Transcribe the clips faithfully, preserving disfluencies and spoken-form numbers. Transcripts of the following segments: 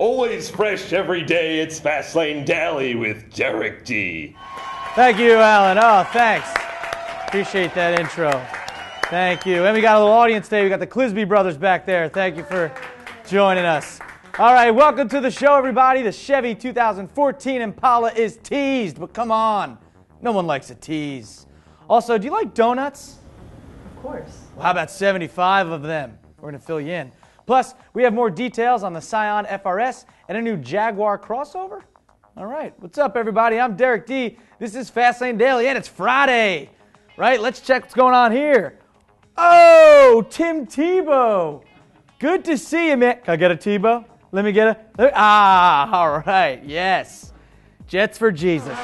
Always fresh every day, it's Fast Lane Daily with Derek D. Thank you, Alan. Oh, thanks. Appreciate that intro. Thank you. And we got a little audience today. We got the Clisby brothers back there. Thank you for joining us. All right, welcome to the show, everybody. The Chevy two thousand fourteen Impala is teased, but come on. No one likes a tease. Also, do you like donuts? Of course. Well, how about seventy-five of them? We're going to fill you in. Plus, we have more details on the Scion F R S and a new Jaguar crossover. All right. What's up, everybody? I'm Derek D. This is Fast Lane Daily, and it's Friday. Right? Let's check what's going on here. Oh, Tim Tebow. Good to see you, man. Can I get a Tebow? Let me get a... Ah, all right. Yes. Jets for Jesus.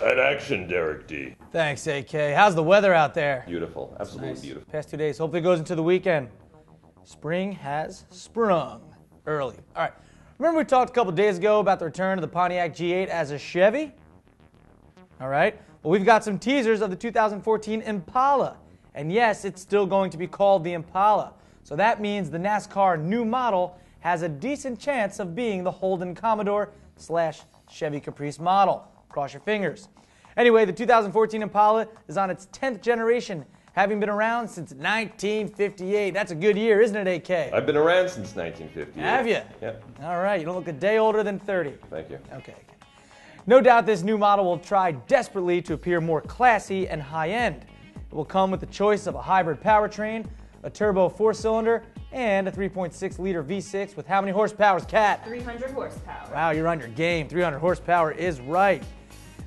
At action, Derek D. Thanks, A K. How's the weather out there? Beautiful. Absolutely nice. Beautiful. Past two days. Hopefully it goes into the weekend. Spring has sprung early. All right. Remember we talked a couple days ago about the return of the Pontiac G eight as a Chevy? All right. Well, we've got some teasers of the two thousand fourteen Impala. And yes, it's still going to be called the Impala. So that means the NASCAR new model has a decent chance of being the Holden Commodore slash Chevy Caprice model. Cross your fingers. Anyway, the two thousand fourteen Impala is on its tenth generation, having been around since nineteen fifty-eight. That's a good year, isn't it, A K? I've been around since nineteen fifty-eight. Have you? Yep. All right, you don't look a day older than thirty. Thank you. Okay. No doubt this new model will try desperately to appear more classy and high-end. It will come with the choice of a hybrid powertrain, a turbo four-cylinder, and a three point six liter V six with how many horsepower, Cat? three hundred horsepower. Wow, you're on your game. three hundred horsepower is right.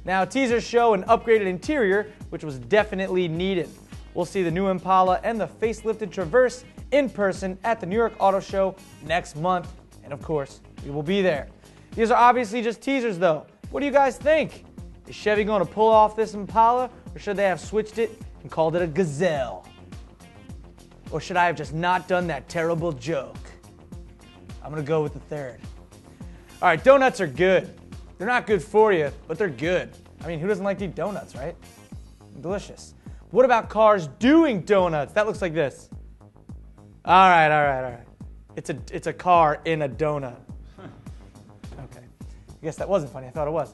Now, teasers show an upgraded interior, which was definitely needed. We'll see the new Impala and the facelifted Traverse in person at the New York Auto Show next month. And of course, we will be there. These are obviously just teasers, though. What do you guys think? Is Chevy going to pull off this Impala, or should they have switched it and called it a Gazelle? Or should I have just not done that terrible joke? I'm going to go with the third. All right, donuts are good. They're not good for you, but they're good. I mean, who doesn't like to eat donuts, right? Delicious. What about cars doing donuts? That looks like this. All right, all right, all right. It's a, it's a car in a donut. Okay. I guess that wasn't funny. I thought it was.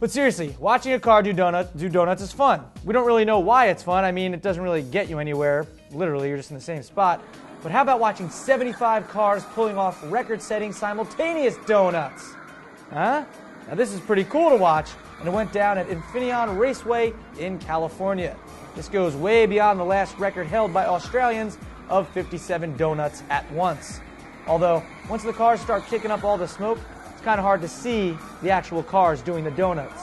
But seriously, watching a car do donuts, do donuts is fun. We don't really know why it's fun. I mean, it doesn't really get you anywhere. Literally, you're just in the same spot. But how about watching seventy-five cars pulling off record-setting simultaneous donuts? Huh? Now, this is pretty cool to watch, and it went down at Infineon Raceway in California. This goes way beyond the last record held by Australians of fifty-seven donuts at once. Although, once the cars start kicking up all the smoke, it's kind of hard to see the actual cars doing the donuts.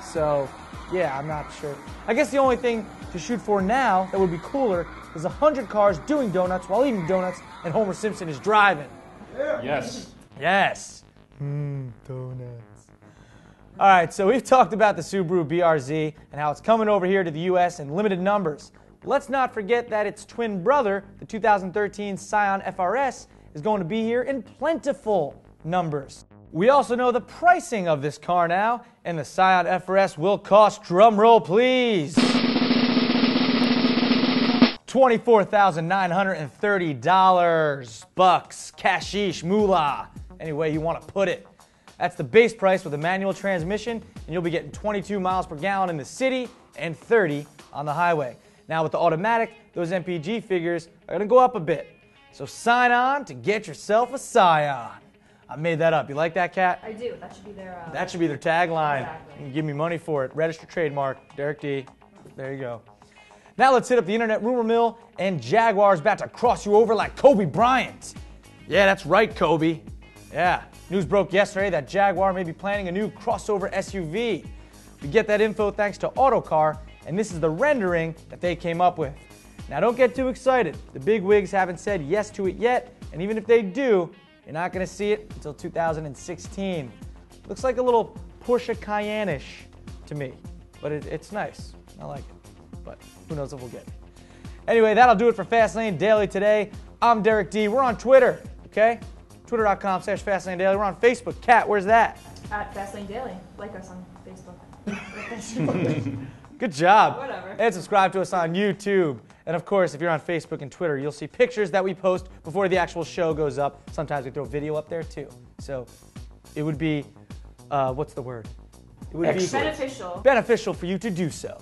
So, yeah, I'm not sure. I guess the only thing to shoot for now that would be cooler is one hundred cars doing donuts while eating donuts and Homer Simpson is driving. Yeah. Yes. Yes. Mmm, donuts. All right, so we've talked about the Subaru B R Z and how it's coming over here to the U S in limited numbers. Let's not forget that its twin brother, the two thousand thirteen Scion F R S, is going to be here in plentiful numbers. We also know the pricing of this car now, and the Scion F R S will cost, drumroll please, twenty-four thousand nine hundred thirty dollars, bucks, cashish, moolah, any way you want to put it. That's the base price with a manual transmission, and you'll be getting twenty-two miles per gallon in the city and thirty on the highway. Now with the automatic, those M P G figures are going to go up a bit. So sign on to get yourself a Scion. I made that up. You like that, Kat? I do. That should be their... Uh, that should be their tagline. Exactly. Give me money for it. Register trademark. Derek D. There you go. Now let's hit up the internet rumor mill, and Jaguar's about to cross you over like Kobe Bryant. Yeah, that's right, Kobe. Yeah. News broke yesterday that Jaguar may be planning a new crossover S U V. We get that info thanks to AutoCar, and this is the rendering that they came up with. Now don't get too excited. The big wigs haven't said yes to it yet, and even if they do, you're not going to see it until two thousand sixteen. Looks like a little Porsche Cayenne-ish to me, but it, it's nice. I like it, but who knows if we'll get it. Anyway, that'll do it for Fast Lane Daily today. I'm Derek D. We're on Twitter, okay? Twitter.com slash Fast Lane Daily. We're on Facebook. Kat, where's that? At Fast Lane Daily. Like us on Facebook. Good job. Whatever. And subscribe to us on YouTube. And of course, if you're on Facebook and Twitter, you'll see pictures that we post before the actual show goes up. Sometimes we throw video up there too. So it would be, uh, what's the word? It would Excellent. be beneficial. beneficial for you to do so.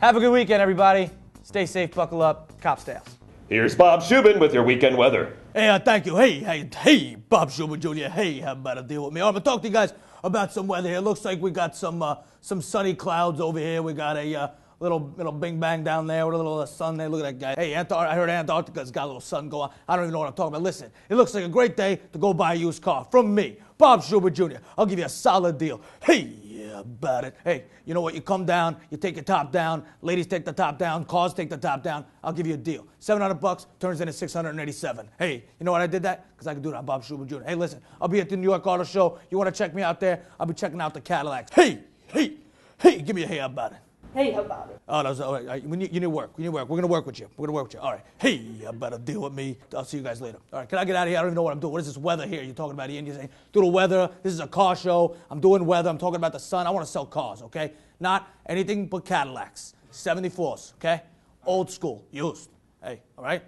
Have a good weekend, everybody. Stay safe, buckle up, cop styles. Here's Bob Schubert with your weekend weather. Hey, uh, thank you. Hey, hey, hey, Bob Schubert Junior Hey, have about a deal with me. I'm going to talk to you guys about some weather here. Looks like we got some uh, some sunny clouds over here. We got a uh, little little bing bang down there with a little uh, sun there. Look at that guy. Hey, Antar I heard Antarctica's got a little sun going on. I don't even know what I'm talking about. Listen, it looks like a great day to go buy a used car. From me, Bob Schubert Junior I'll give you a solid deal. Hey, yeah, about it. Hey, you know what? You come down, you take your top down. Ladies take the top down. Cars take the top down. I'll give you a deal. seven hundred bucks turns into six hundred eighty-seven. Hey, you know what I did that? Because I can do it on Bob Schubert Junior Hey, listen, I'll be at the New York Auto Show. You want to check me out there? I'll be checking out the Cadillacs. Hey, hey, hey, give me a hey about it. Hey, how about it? Oh, that was, all right, all right. We need, you need work. We need work. We're going to work with you. We're going to work with you. All right. Hey, you better deal with me. I'll see you guys later. All right. Can I get out of here? I don't even know what I'm doing. What is this weather here you're talking about? Ian, you're saying, through the weather. This is a car show. I'm doing weather. I'm talking about the sun. I want to sell cars, okay? Not anything but Cadillacs. seventy-fours, okay? Old school. Used. Hey, all right?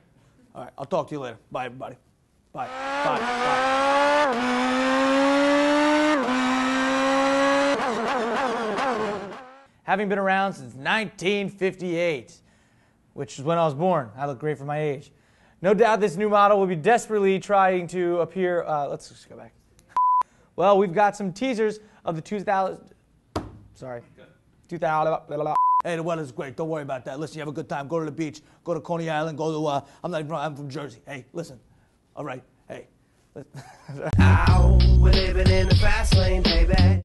All right. I'll talk to you later. Bye, everybody. Bye. Bye. Bye. Having been around since nineteen fifty-eight, which is when I was born. I look great for my age. No doubt this new model will be desperately trying to appear. Uh, let's just go back. Well, we've got some teasers of the two thousand, sorry, two thousand, Hey, the weather's great. Don't worry about that. Listen, you have a good time. Go to the beach. Go to Coney Island. Go to, uh, I'm not even, I'm from Jersey. Hey, listen. All right. Hey. Ow, we're living in the fast lane, baby.